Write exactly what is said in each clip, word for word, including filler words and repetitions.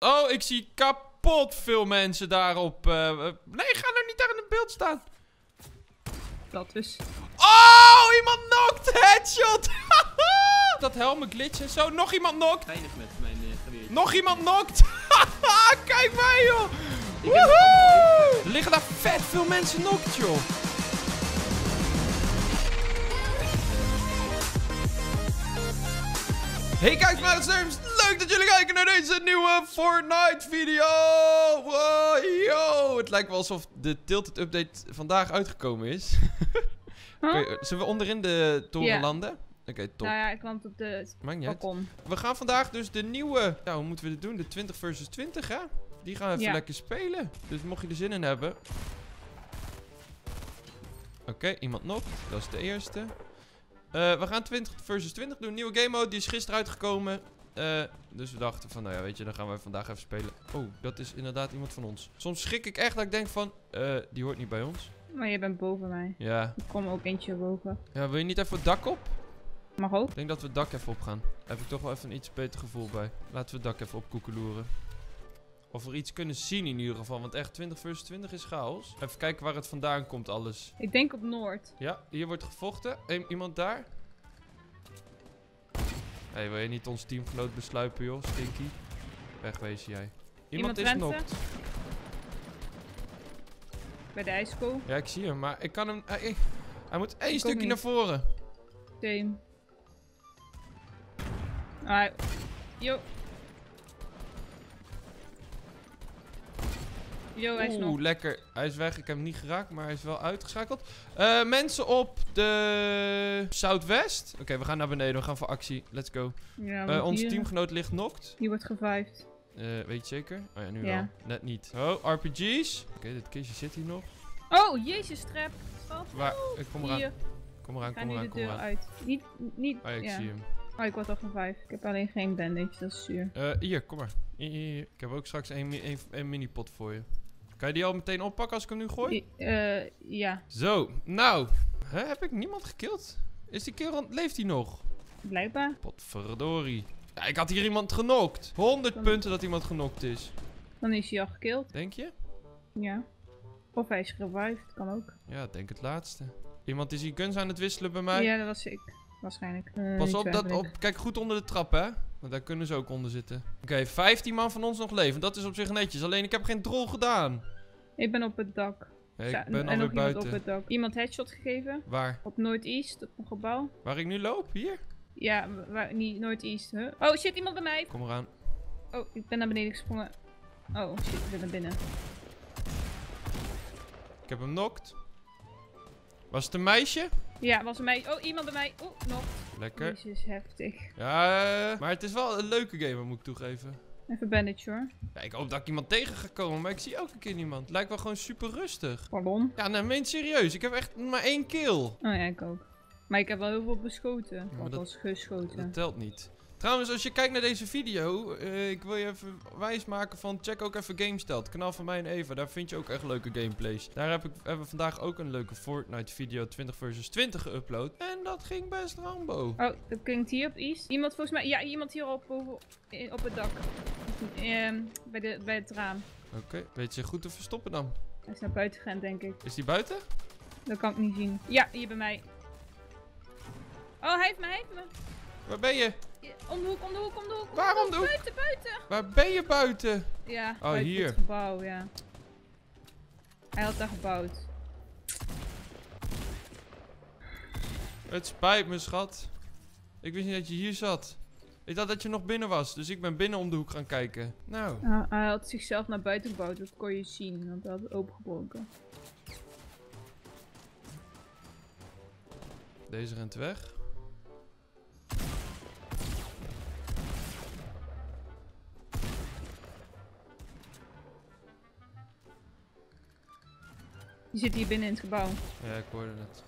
Oh, ik zie kapot veel mensen daarop. Uh, nee, ga er niet daar in het beeld staan. Dat is. Oh, iemand knocked. Headshot. Dat helmen glitchen. Zo, nog iemand knocked. Weinig met mijn uh, geweer. Nog iemand knocked. Kijk mij, joh. Woehoe. Er liggen daar vet veel mensen knocked, joh. Hey, kijk maar, streams. Leuk dat jullie kijken naar deze nieuwe Fortnite video. Wow, yo. Het lijkt wel alsof de Tilted update vandaag uitgekomen is. Okay, zullen we onderin de toren yeah. landen? Oké, okay, top. Nou ja, ik kwam op de balkon. We gaan vandaag dus de nieuwe... Nou, hoe moeten we dit doen? De twintig versus twintig, hè? Die gaan we even yeah. lekker spelen. Dus mocht je er zin in hebben. Oké, okay, iemand nog. Dat is de eerste. Uh, we gaan twintig versus twintig doen. Nieuwe game mode. Die is gisteren uitgekomen. Uh, dus we dachten van, nou ja, weet je, dan gaan we vandaag even spelen. Oh, dat is inderdaad iemand van ons. Soms schrik ik echt dat ik denk van, uh, die hoort niet bij ons. Maar je bent boven mij. Ja. Ik kom ook eentje boven. Ja, wil je niet even het dak op? Mag ook. Ik denk dat we het dak even op gaan. Daar heb ik toch wel even een iets beter gevoel bij. Laten we het dak even opkoekeloeren. Of we iets kunnen zien in ieder geval. Want echt, twintig versus twintig is chaos. Even kijken waar het vandaan komt alles. Ik denk op Noord. Ja, hier wordt gevochten. E- iemand daar. Hé, hey, wil je niet ons teamgenoot besluipen, joh? Stinky. Wegwezen jij. Iemand, Iemand is knokt. Bij de ijskool. Ja, ik zie hem, maar ik kan hem... Hij, hij moet één ik stukje naar voren. Oké. Ah, yo. Yo, hij is nog. Oeh, lekker. Hij is weg. Ik heb hem niet geraakt, maar hij is wel uitgeschakeld. Uh, mensen op de Zuidwest. Oké, okay, we gaan naar beneden. We gaan voor actie. Let's go. Ja, uh, onze teamgenoot ligt knokt. Die wordt gevijfd. Uh, weet je zeker? Oh ja, nu ja. wel. Net niet. Oh, R P G's. Oké, okay, dit kistje zit hier nog. Oh, jezus, trap. Waar? Oh, ik kom eraan. Hier. Kom eraan, kom eraan, kom eraan. Uit. Niet, niet. Oh, ja, ik ja. zie hem. Oh, ik word al van vijf. Ik heb alleen geen bandage, dat is zuur. Uh, hier, kom maar. Hier, hier. Ik heb ook straks één, één, één minipot voor je. Kan je die al meteen oppakken als ik hem nu gooi? Eh, uh, ja. Zo, nou. Hè, heb ik niemand gekild? Is die kerel, leeft hij nog? Blijkbaar. Potverdorie. Ja, ik had hier iemand genokt. honderd dan punten dat iemand genokt is. Dan is hij al gekild. Denk je? Ja. Of hij is gerevived, kan ook. Ja, denk het laatste. Iemand is hier guns aan het wisselen bij mij. Ja, dat was ik. Waarschijnlijk. Uh, Pas op, dat op. Kijk goed onder de trap, hè. Want daar kunnen ze ook onder zitten. Oké, okay, vijftien man van ons nog leven. Dat is op zich netjes. Alleen ik heb geen drol gedaan. Ik ben op het dak. Hey, ik ben alweer buiten. Op het dak. Iemand headshot gegeven. Waar? Op Noord-East, op een gebouw. Waar ik nu loop? Hier? Ja, waar, niet Noord-East. Huh? Oh shit, iemand bij mij. Kom eraan. Oh, ik ben naar beneden gesprongen. Oh shit, ik ben naar binnen. Ik heb hem knocked. Was het een meisje? Ja, was een meisje. Oh, iemand bij mij. Oh, nog. Lekker. Deze is heftig. Ja, maar het is wel een leuke game, moet ik toegeven. Even bandage, hoor. Ja, ik hoop dat ik iemand tegen ga komen, maar ik zie elke keer niemand. Het lijkt wel gewoon super rustig. Pardon? Ja, nou, meen serieus. Ik heb echt maar één kill. Oh ja, ik ook. Maar ik heb wel heel veel beschoten. Ik ja, heb wel geschoten. Dat telt niet. Trouwens, als je kijkt naar deze video, uh, ik wil je even wijsmaken van check ook even GameStell, het kanaal van mij en Eva. Daar vind je ook echt leuke gameplays. Daar heb ik, hebben we vandaag ook een leuke Fortnite video twintig versus twintig geüpload. En dat ging best rambo. Oh, dat klinkt hier op East. Iemand volgens mij, ja, iemand hierop op, op het dak. Uh, bij, de, bij het raam. Oké, okay. Weet je goed te verstoppen dan? Hij is naar buiten gegaan, denk ik. Is die buiten? Dat kan ik niet zien. Ja, hier bij mij. Oh, hij heeft me, hij heeft me. Waar ben je? Om de hoek, om de hoek, om de hoek. Waarom de hoek? Buiten, buiten. Waar ben je buiten? Ja, oh, buiten hier. Het gebouw, ja. Hij had daar gebouwd. Het spijt me, schat. Ik wist niet dat je hier zat. Ik dacht dat je nog binnen was, dus ik ben binnen om de hoek gaan kijken. Nou. Uh, hij had zichzelf naar buiten gebouwd, dat kon je zien, want hij had het opengebroken. Deze rent weg. Je zit hier binnen in het gebouw. Ja, ik hoorde het.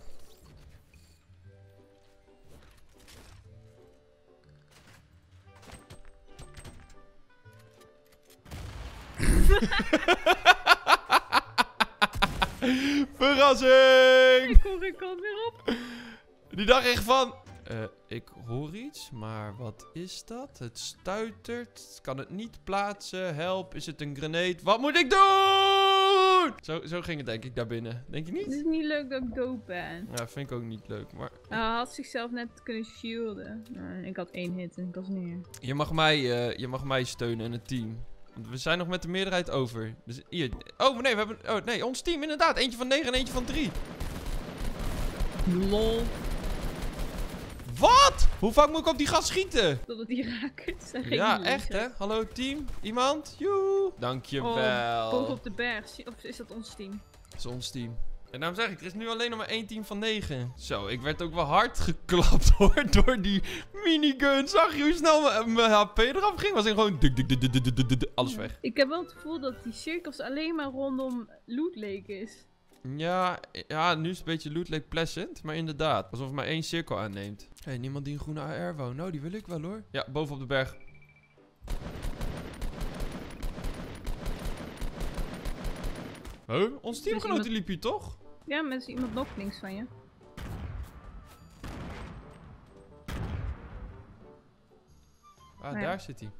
Verrassing! Ik kom er weer op. Die dacht echt van... Uh, Ik hoor iets, maar wat is dat? Het stuitert. Kan het niet plaatsen. Help, is het een grenade? Wat moet ik doen? Zo, zo ging het denk ik daar binnen. Denk je niet? Het is niet leuk dat ik dood ben. Ja, vind ik ook niet leuk, maar... Hij uh, had zichzelf net kunnen shielden. Uh, ik had één hit en ik was neer. Je mag mij, uh, je mag mij steunen in het team. Want we zijn nog met de meerderheid over. Dus hier... Oh nee, we hebben... Oh nee, ons team inderdaad. Eentje van negen en eentje van drie. Lol. Wat? Hoe vaak moet ik op die gast schieten? Totdat die raakt. Ja, echt hè? Hallo team. Iemand? Joe. Dankjewel. Boven op de berg. Of is dat ons team? Dat is ons team. En daarom zeg ik, er is nu alleen nog maar één team van negen. Zo, ik werd ook wel hard geklapt hoor. Door die minigun. Zag je hoe snel mijn H P eraf ging? Was in gewoon... Alles weg. Ik heb wel het gevoel dat die cirkels alleen maar rondom Loot Lake is. Ja, ja, nu is het een beetje Loot Lake Pleasant, maar inderdaad. Alsof het maar één cirkel aanneemt. Hé, hey, niemand die een groene A R wou. Nou, die wil ik wel hoor. Ja, bovenop de berg. Huh? Ons teamgenoot liep hier toch? Ja, maar er is iemand nog links van je. Ah, ja. Daar zit hij.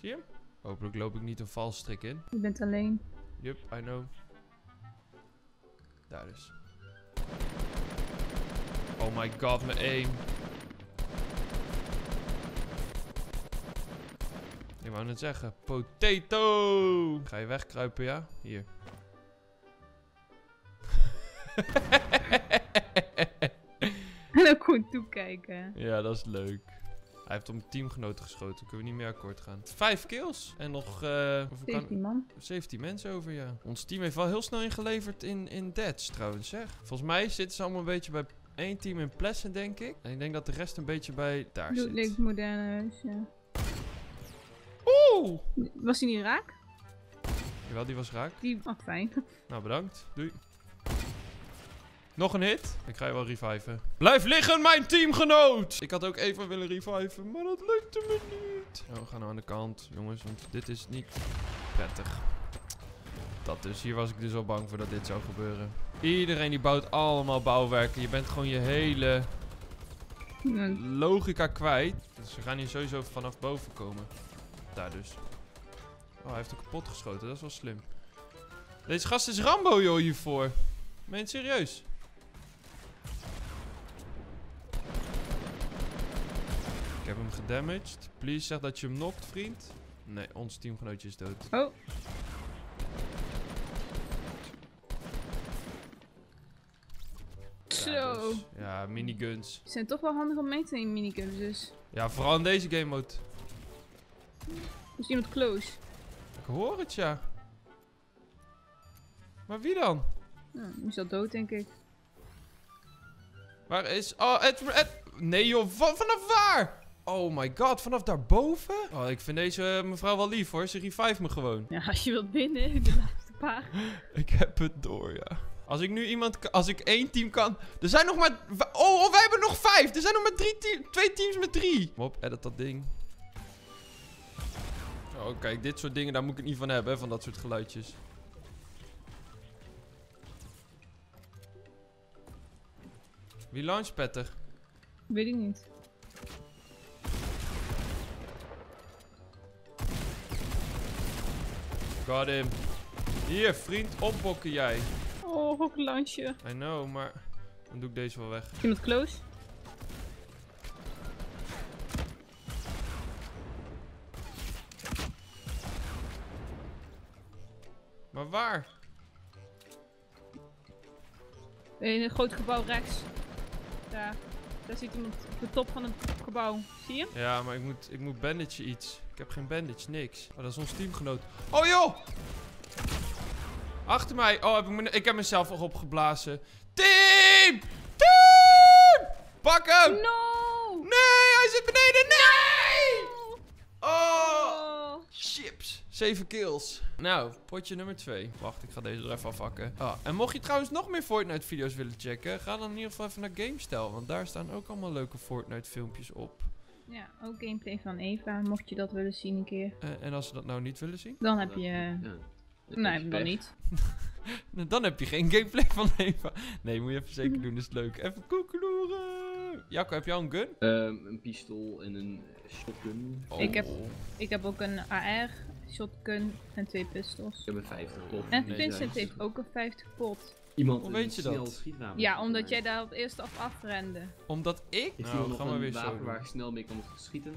Zie je hem? Hopelijk loop ik niet een valstrik in. Je bent alleen. Yup, I know. Daar dus. Oh my god, mijn aim. Ik wou net zeggen. Potato! Ga je wegkruipen, ja? Hier. En ook gewoon toekijken. Ja, dat is leuk. Hij heeft op mijn teamgenoten geschoten. Kunnen we niet meer akkoord gaan. Vijf kills. En nog... Uh, zeventien man. zeventien mensen over, ja. Ons team heeft wel heel snel ingeleverd in, in deaths trouwens, zeg. Volgens mij zitten ze allemaal een beetje bij één team in Pleasant, denk ik. En ik denk dat de rest een beetje bij daar zit. Links moderne huis, ja. Oeh! Was die niet raak? Jawel, die was raak. Die... Oh, fijn. Nou, bedankt. Doei. Nog een hit. Ik ga je wel reviven. Blijf liggen, mijn teamgenoot! Ik had ook even willen reviven, maar dat lukte me niet. Oh, we gaan nou aan de kant, jongens, want dit is niet prettig. Dat dus. Hier was ik dus al bang voor dat dit zou gebeuren. Iedereen die bouwt allemaal bouwwerken. Je bent gewoon je hele logica kwijt. Dus we gaan hier sowieso vanaf boven komen. Daar dus. Oh, hij heeft ook kapot geschoten. Dat is wel slim. Deze gast is Rambo, joh, hiervoor. Meen het serieus? Ik heb hem gedamaged. Please, zeg dat je hem knokt, vriend. Nee, ons teamgenootje is dood. Oh. Zo. Ja, dus, ja, miniguns. Ze zijn toch wel handig om mee te nemen, miniguns dus. Ja, vooral in deze game mode. Is iemand close? Ik hoor het, ja. Maar wie dan? Nou, die is al dood, denk ik. Waar is... Oh, het... het... Nee joh, vanaf waar? Oh my god, vanaf daarboven? Oh, ik vind deze mevrouw wel lief hoor. Ze revive me gewoon. Ja, als je wilt binnen, de laatste paar. Ik heb het door, ja. Als ik nu iemand... Als ik één team kan... Er zijn nog maar... Oh, oh, wij hebben nog vijf. Er zijn nog maar drie teams. Twee teams met drie. Kom op, edit dat ding. Oh, kijk. Dit soort dingen, daar moet ik het niet van hebben. Hè, van dat soort geluidjes. Wie launchpad er? Weet ik niet. Got him. Hier, vriend, opbokken jij. Oh, hoklansje. I know, maar dan doe ik deze wel weg. Iemand close? Maar waar? In een groot gebouw rechts. Daar. Daar zit iemand op de top van het gebouw. Zie je? Ja, maar ik moet, ik moet bandage iets. Ik heb geen bandage, niks. Oh, dat is ons teamgenoot. Oh joh! Achter mij. Oh, heb ik, me, ik heb mezelf al opgeblazen. Team! Team! Pak hem! No! Nee, hij zit beneden. Nee! No! Oh! Chips. Zeven kills. Nou, potje nummer twee. Wacht, ik ga deze er even afhakken. Ah, en mocht je trouwens nog meer Fortnite video's willen checken, ga dan in ieder geval even naar GameStell. Want daar staan ook allemaal leuke Fortnite filmpjes op. Ja, ook gameplay van Eva, mocht je dat willen zien een keer. Uh, en als ze dat nou niet willen zien? Dan heb je... Ja. Nee, heb je dan niet. Dan heb je geen gameplay van Eva. Nee, moet je even zeker doen, dat is leuk. Even koekeloeren. Jacco, heb jij een gun? Um, een pistool en een shotgun. Oh. Ik, heb, ik heb ook een A R, shotgun en twee pistols. Ik heb een vijftig pot. En nee, Vincent heeft ook een vijftig pot. Iemand Hoe weet je dat? Ja, omdat jij daar op eerst af afrende. Omdat ik? Ik nou, ga maar weer wapen zo. Waar ik snel mee kan schieten.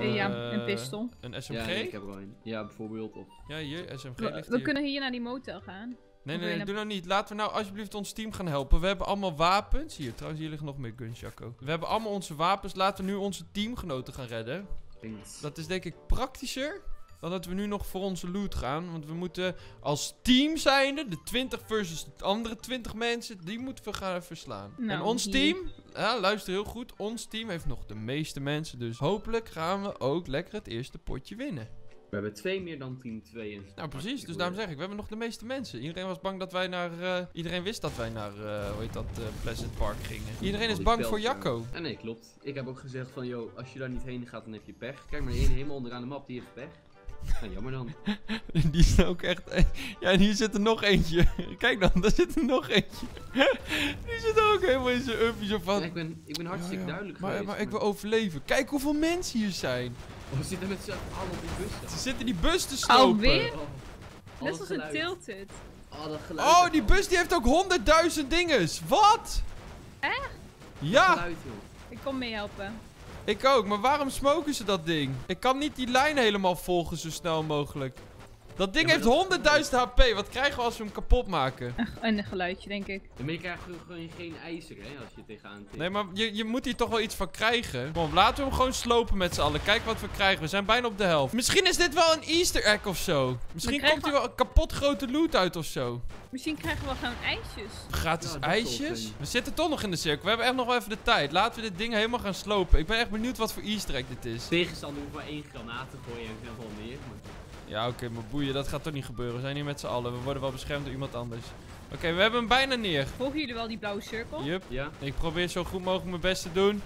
Uh, ja, een pistool. Een S M G? Ja, ik heb er een. Ja, bijvoorbeeld. Of... Ja, hier, S M G ligt hier. We kunnen hier naar die motor gaan. Nee, nee, nee, doe nou niet. Laten we nou alsjeblieft ons team gaan helpen. We hebben allemaal wapens. Hier, trouwens, hier liggen nog meer guns, Jacco. We hebben allemaal onze wapens. Laten we nu onze teamgenoten gaan redden. Thanks. Dat is denk ik praktischer dan dat we nu nog voor onze loot gaan. Want we moeten als team zijnde, de twintig versus de andere twintig mensen, die moeten we gaan verslaan. Nou, en ons team, ja, luister heel goed, ons team heeft nog de meeste mensen. Dus hopelijk gaan we ook lekker het eerste potje winnen. We hebben twee meer dan team twee. Nou precies, dus daarom zeg ik, we hebben nog de meeste mensen. Iedereen was bang dat wij naar, uh, iedereen wist dat wij naar, uh, hoe heet dat, uh, Pleasant Park gingen. Iedereen is bang voor Jacco. Ja, nee, klopt. Ik heb ook gezegd van, yo, als je daar niet heen gaat, dan heb je pech. Kijk maar, die ene helemaal onderaan de map, die heeft pech. Nou, jammer dan. Die is ook echt... Ja, en hier zit er nog eentje. Kijk dan, daar zit er nog eentje. Die zit ook helemaal in zijn upjes of wat. Ja, ik, ben, ik ben hartstikke ja, ja. duidelijk maar, geweest. Maar, maar ik wil overleven. Kijk hoeveel mensen hier zijn. Oh, ze zitten met z'n allen op die bus. Ze zitten die bus te stopen. Alweer? Oh, oh, dat is een Tilted. Oh, dat geluid. Oh, die bus die heeft ook honderdduizend dinges. Wat? Echt? Ja. Dat geluid, joh. Ik kom mee helpen. Ik ook, maar waarom smoken ze dat ding? Ik kan niet die lijn helemaal volgen zo snel mogelijk. Dat ding ja, heeft honderdduizend H P. Wat krijgen we als we hem kapot maken? Ach, een geluidje, denk ik. Dan ben je krijgt gewoon geen ijzer, hè, als je tegenaan tikt. Nee, maar je, je moet hier toch wel iets van krijgen. Kom, laten we hem gewoon slopen met z'n allen. Kijk wat we krijgen. We zijn bijna op de helft. Misschien is dit wel een easter egg of zo. Misschien komt hier we... wel een kapot grote loot uit of zo. Misschien krijgen we wel gewoon ijsjes. Gratis ja, ijsjes? We zitten toch nog in de cirkel. We hebben echt nog wel even de tijd. Laten we dit ding helemaal gaan slopen. Ik ben echt benieuwd wat voor easter egg dit is. Tegenstander hoeft maar één granaat te gooien en dan wel neer. Maar... Ja, oké, okay, maar boeien, dat gaat toch niet gebeuren. We zijn hier met z'n allen. We worden wel beschermd door iemand anders. Oké, okay, we hebben hem bijna neer. Volgen jullie wel die blauwe cirkel? Jup. Ja. Ik probeer zo goed mogelijk mijn best te doen.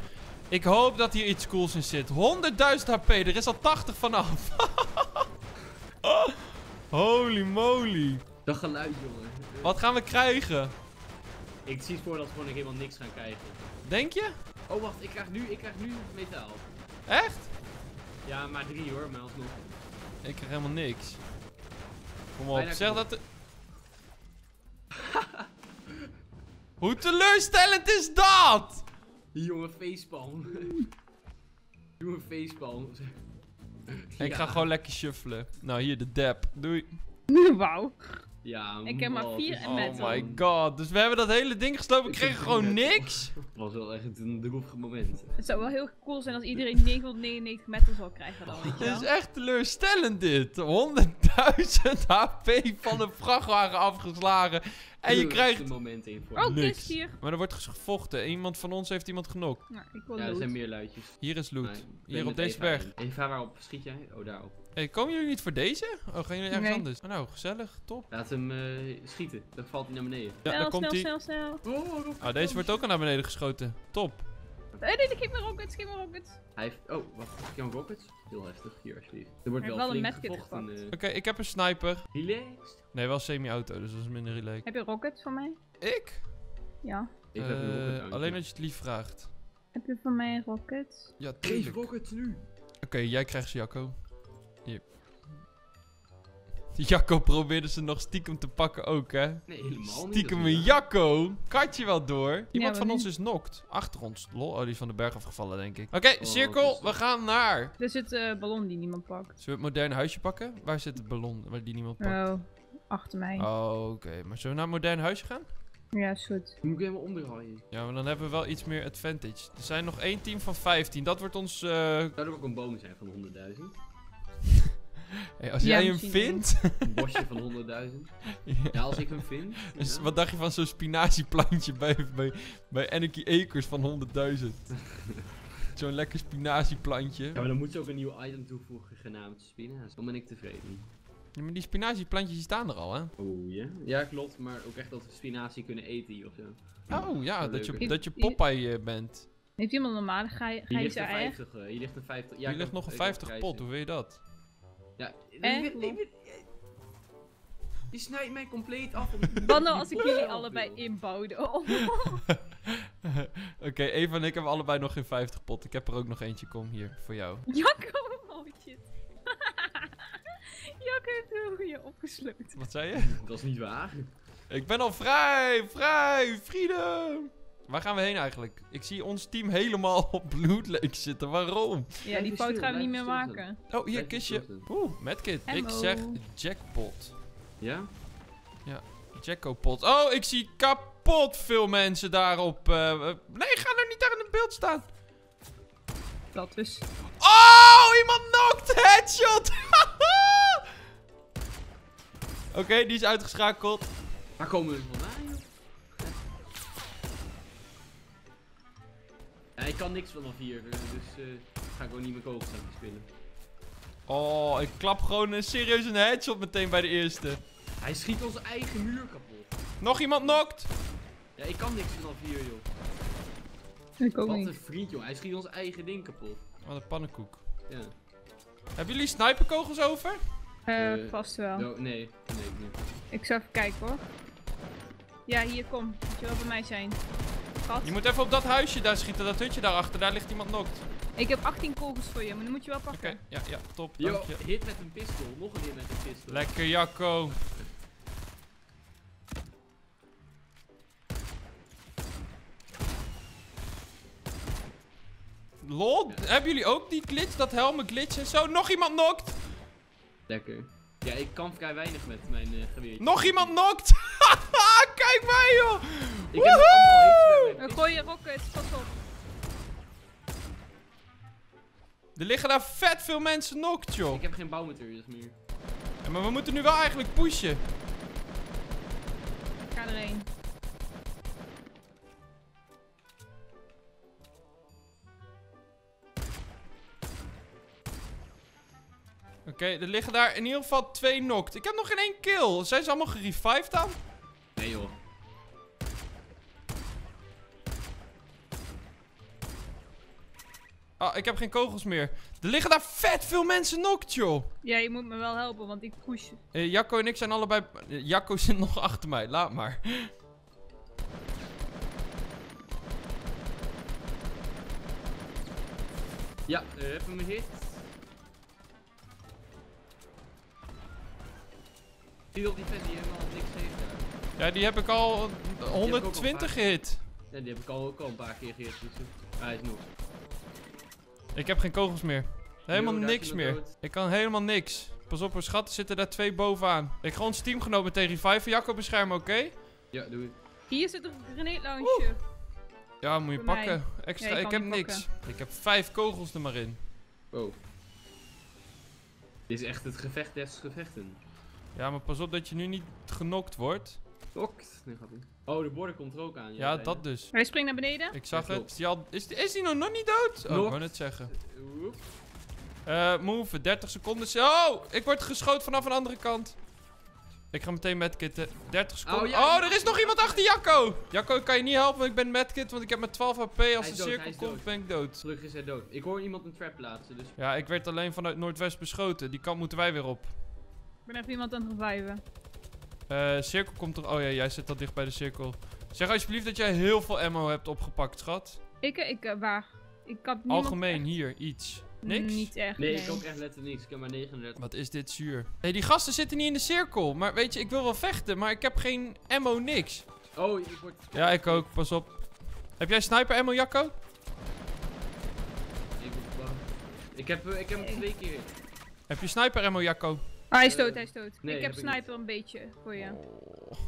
Ik hoop dat hier iets cools in zit. honderdduizend H P, er is al tachtig vanaf. Oh, holy moly. Dat geluid, jongen. Wat gaan we krijgen? Ik zie het voor dat we gewoon helemaal niks gaan krijgen. Denk je? Oh, wacht, ik krijg nu, ik krijg nu metaal. Echt? Ja, maar drie hoor, maar alsnog. Ik krijg helemaal niks. Kom op, zeg dat de... Hoe teleurstellend is dat? Jonge facepalm. Jonge facepalm. Ja. Ik ga gewoon lekker shuffelen. Nou, hier de dab. Doei. Wauw. Ja, ik heb maar vier en metal. Oh my god. Dus we hebben dat hele ding geslopen. We kregen gewoon niks. Het was wel echt een droevig moment. Het zou wel heel cool zijn als iedereen negenhonderdnegenennegentig metal zou krijgen dan. Het oh, is echt teleurstellend dit. honderdduizend H P van een vrachtwagen afgeslagen. En je krijgt... Oh, niks hier. Maar er wordt gevochten. Iemand van ons heeft iemand genokt. Nou, ik wil ja, er loot. Zijn meer luidjes. Hier is loot. Nee, hier op deze Eva berg. In. Eva, waarop schiet jij? Oh, daarop. Hé, hey, komen jullie niet voor deze? Oh, gaan jullie ergens nee. anders? Oh, nou, gezellig. Top. Laat hem uh, schieten. Dan valt hij naar beneden. Ja, snel, daar komt hij. Snel, snel, snel. Oh, oh, oh, deze wordt ook al naar beneden geschoten. Top. Nee, nee, geef me rockets, geef me rockets. Hij heeft... Oh, wacht. Ik heb rockets. Heel heftig. Hier, alsjeblieft. Er wordt wel, wel een medkit van. Uh... Oké, okay, ik heb een sniper. Relaxed? Nee, wel semi-auto, dus dat is minder relaxed. Heb je rockets voor mij? Ik? Ja. Ik uh, heb een rocket. Alleen als je het lief vraagt. Heb je voor mij rockets? Ja, tuurlijk. Geef rockets nu. Oké, okay, jij krijgt ze, Jacco. Hier. Jacco probeerde ze nog stiekem te pakken ook, hè? Nee, helemaal niet. Stiekem een Jacco. Katje wel door. Iemand ja, van niet. ons is knocked. Achter ons. Lol, oh, die is van de berg afgevallen, denk ik. Oké, okay, oh, cirkel. We gaan naar... Er zit een uh, ballon die niemand pakt. Zullen we het moderne huisje pakken? Waar zit het ballon waar die niemand pakt? Oh, achter mij. Oh, oké. Okay. Maar zullen we naar het moderne huisje gaan? Ja, is goed. Moet ik helemaal omdraaien. Ja, maar dan hebben we wel iets meer advantage. Er zijn nog één team van vijftien. Dat wordt ons... Uh... Zou er ook een boom zijn van honderdduizend? Hey, als ja, jij hem vindt... Een bosje van honderdduizend. Ja. Ja, als ik hem vind. Dus ja. Wat dacht je van zo'n spinazieplantje bij, bij, bij Anarchy Acres van honderdduizend? Zo'n lekker spinazieplantje. Ja, maar dan moet je ook een nieuw item toevoegen genaamd spinazie. Dan ben ik tevreden. Ja, maar die spinazieplantjes staan er al, hè? Oh, ja. Yeah. Ja, klopt. Maar ook echt dat we spinazie kunnen eten hier ofzo. Oh, ja. Dat, dat je, dat je Popeye bent. Heeft iemand normaal? Ga je, ga je zo eigenlijk? Hier ligt een vijftig. Ja, hier ligt nog een vijftig pot. Hoe wil je dat? Ja, ik weet, je snijdt mij compleet af. Wat nou als ik jullie allebei inbouwde? Oh. Oké, okay, Eva en ik hebben allebei nog geen vijftig pot. Ik heb er ook nog eentje, kom hier, voor jou. Jacco, oh shit. Jacco heeft heel goed opgesloten. Wat zei je? Dat is niet waar. Ik ben al vrij, vrij, freedom. Waar gaan we heen eigenlijk? Ik zie ons team helemaal op Blood Lake zitten. Waarom? Ja, die fout gaan we niet meer maken. Oh, hier, kistje. Oeh, medkit. Ik zeg jackpot. Ja? Ja, jackpot. Oh, ik zie kapot veel mensen daarop. Uh, nee, ga er niet daar in het beeld staan. Dat is. Oh, iemand knocked headshot. Oké, okay, die is uitgeschakeld. Waar komen we vandaan, joh? Ja, ik kan niks vanaf hier, dus uh, ga ik gewoon niet mijn kogels aan spelen. Oh, ik klap gewoon een, serieus een headshot meteen bij de eerste. Hij schiet onze eigen muur kapot. Nog iemand knokt! Ja, ik kan niks vanaf hier, joh. Ik ook niet. Wat een vriend, joh. Hij schiet ons eigen ding kapot. Wat een pannenkoek. Ja. Hebben jullie sniperkogels over? Eh, uh, vast wel. No, nee, nee, nee. Ik zou even kijken hoor. Ja, hier, kom. Moet je wel bij mij zijn. Gat. Je moet even op dat huisje daar schieten, dat hutje daarachter. Daar ligt iemand knokt. Ik heb achttien kogels voor je, maar dan moet je wel pakken. Oké, okay, ja, ja, top. Yo, dank je. Hit met een pistool. Nog een hit met een pistool. Lekker, Jacco. Lol, ja. Hebben jullie ook die glitch? Dat helmen glitch en zo? Nog iemand knokt! Lekker. Ja, ik kan vrij weinig met mijn uh, geweertje. Nog iemand knokt! Kijk mij, joh! Ik heb allemaal gooi je rockets, pas op. Er liggen daar vet veel mensen knokt, joh. Ik heb geen bouwmaterials meer. Ja, maar we moeten nu wel eigenlijk pushen. Ik ga erheen. Oké, okay, er liggen daar in ieder geval twee knokt. Ik heb nog geen één kill. Zijn ze allemaal gerevived dan? Nee joh. Ah, ik heb geen kogels meer. Er liggen daar vet veel mensen knokt, joh. Ja, je moet me wel helpen, want ik push. Eh, Jacco en ik zijn allebei... Eh, Jacco zit nog achter mij, laat maar. Ja, even me hit. Die vet die helemaal niks heeft daar. Ja, die heb ik al honderdtwintig gehit. Ja, die heb ik al ook al een paar keer gehit. Dus hij is nog. Ik heb geen kogels meer. Helemaal yo, niks meer. Dood. Ik kan helemaal niks. Pas op, schat, er zitten daar twee bovenaan. Ik ga ons teamgenoot meteen reviven. Jacco beschermen, oké? Okay? Ja, doe het. Hier zit een grenade-launcher. Ja, moet je voor pakken. Mij. Extra, ja, ik heb niks. Pakken. Ik heb vijf kogels er maar in. Wow. Dit is echt het gevecht des gevechten. Ja, maar pas op dat je nu niet genokt wordt. Knokt. Nee, gaat niet. Oh, de border komt er ook aan. Ja, ja dat dus. Hij springt naar beneden. Ik zag ja, het. Die al, is, is die nog, nog niet dood? Knokt. Oh, ik wou net zeggen. Uh, move, dertig seconden. Oh, ik word geschoten vanaf een andere kant. Ik ga meteen medkitten. dertig seconden. Oh, ja. Oh, er is nog iemand achter Jacco. Jacco, ik kan je niet helpen, want ik ben medkit, want ik heb maar twaalf H P. Als de cirkel komt, ben ik dood. Gelukkig is hij dood. Ik hoor iemand een trap plaatsen. Dus... Ja, ik werd alleen vanuit Noordwest beschoten. Die kant moeten wij weer op. Ik ben even iemand aan het reviven. Uh, cirkel komt er... Oh ja, jij zit al dicht bij de cirkel. Zeg alsjeblieft dat jij heel veel ammo hebt opgepakt, schat. Ik, ik, waar? Ik heb niemand algemeen, echt... hier, iets. Niks? Niet echt, nee. Nee, ik ook echt letterlijk niks. Ik heb maar negenendertig. Wat is dit zuur. Hé, hey, die gasten zitten niet in de cirkel. Maar weet je, ik wil wel vechten, maar ik heb geen ammo, niks. Oh, ik word... Ja, ik ook. Pas op. Heb jij sniper ammo, Jacco? Ik word bang. Ik heb, ik heb hem twee keer. Heb je sniper ammo, Jacco? Ah, hij is dood, hij is dood. Nee, ik heb, heb sniper ik een beetje voor je. Oh.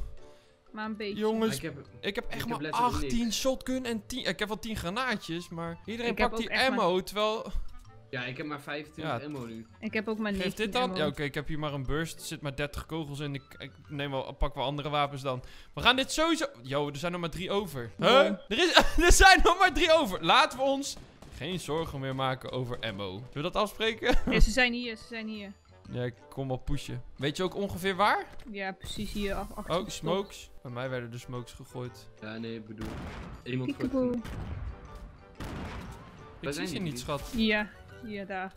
Maar een beetje. Jongens, ik heb, ik heb echt ik maar heb achttien niks. Shotgun en tien... Ik heb wel tien granaatjes, maar iedereen ik pakt die ammo, maar... terwijl... Ja, ik heb maar vijfentwintig ja. ammo nu. Ik heb ook maar negen. Geef dit dan? Ammo. Ja, oké, okay, ik heb hier maar een burst. Er zit maar dertig kogels in. Ik, ik neem wel, pak wel andere wapens dan. We gaan dit sowieso... Yo, er zijn nog maar drie over. Huh? Oh. Er, is, er zijn nog maar drie over. Laten we ons geen zorgen meer maken over ammo. Zullen we dat afspreken? Ja, ze zijn hier, ze zijn hier. Ja, ik kom wel pushen. Weet je ook ongeveer waar? Ja, precies hier. Achter oh, smokes. Bij mij werden de smokes gegooid. Ja, nee, ik bedoel. Iemand gooit. Ik zie ze niet, schat. Ja, hier, daar.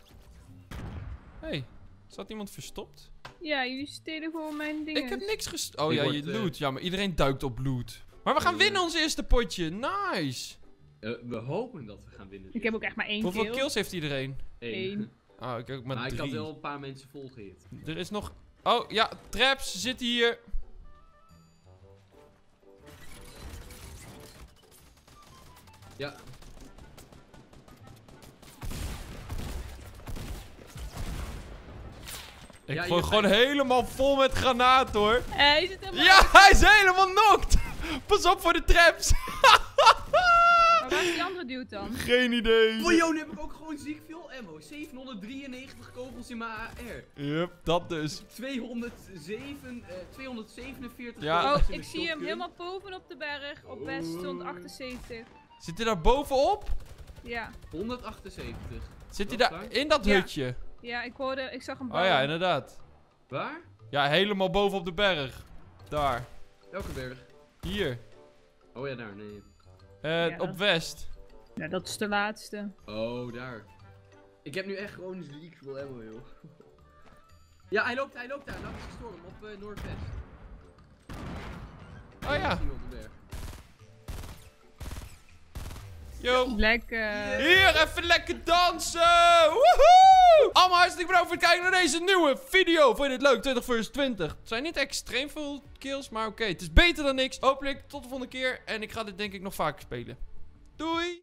Hé, hey, zat iemand verstopt? Ja, jullie stelen gewoon mijn dingen. Ik heb niks gestolen. Oh ja, je loot. Ja, maar iedereen duikt op loot. Maar we gaan winnen ons eerste potje. Nice. Uh, we hopen dat we gaan winnen. Ik heb ook echt maar één kill. Hoeveel kill. kills heeft iedereen? Eén. Ah, ik heb ook maar, maar drie. Ik had wel een paar mensen volgehit. Er is nog... Oh, ja. Traps zitten hier. Ja. Ik ja, gooi gewoon bent... helemaal vol met granaten, hoor. Uh, hij zit helemaal... Ja, hij is helemaal knocked. Pas op voor de traps. Waar is die andere dude dan? Geen idee. Miljoen heb ik ook gewoon ziek veel ammo. zevenhonderddrieënnegentig kogels in mijn A R. Yep, dat dus. tweehonderdzeven, tweehonderdzevenenveertig ja. kogels. Oh, ik zie hem helemaal boven op de berg. Op west stond achtenzeventig. Zit hij daar bovenop? Ja. honderdachtenzeventig. Zit hij daar in dat ja. hutje? Ja, ik hoorde, ik zag hem boven. Oh ja, inderdaad. Waar? Ja, helemaal boven op de berg. Daar. Welke berg? Hier. Oh ja, daar, nee. Uh, ja, op dat... west. Ja, dat is de laatste. Oh, daar. Ik heb nu echt gewoon ziek veel ammo, joh. Ja, hij loopt, hij loopt daar. Langs de storm op uh, noordwest. Oh, oh ja. Yo. Lekker. Hier, even lekker dansen. Woehoe! Allemaal hartstikke bedankt voor het kijken naar deze nieuwe video. Vond je dit leuk? twintig versus twintig. Het zijn niet extreem veel kills, maar oké. Okay. Het is beter dan niks. Hopelijk tot de volgende keer. En ik ga dit denk ik nog vaker spelen. Doei!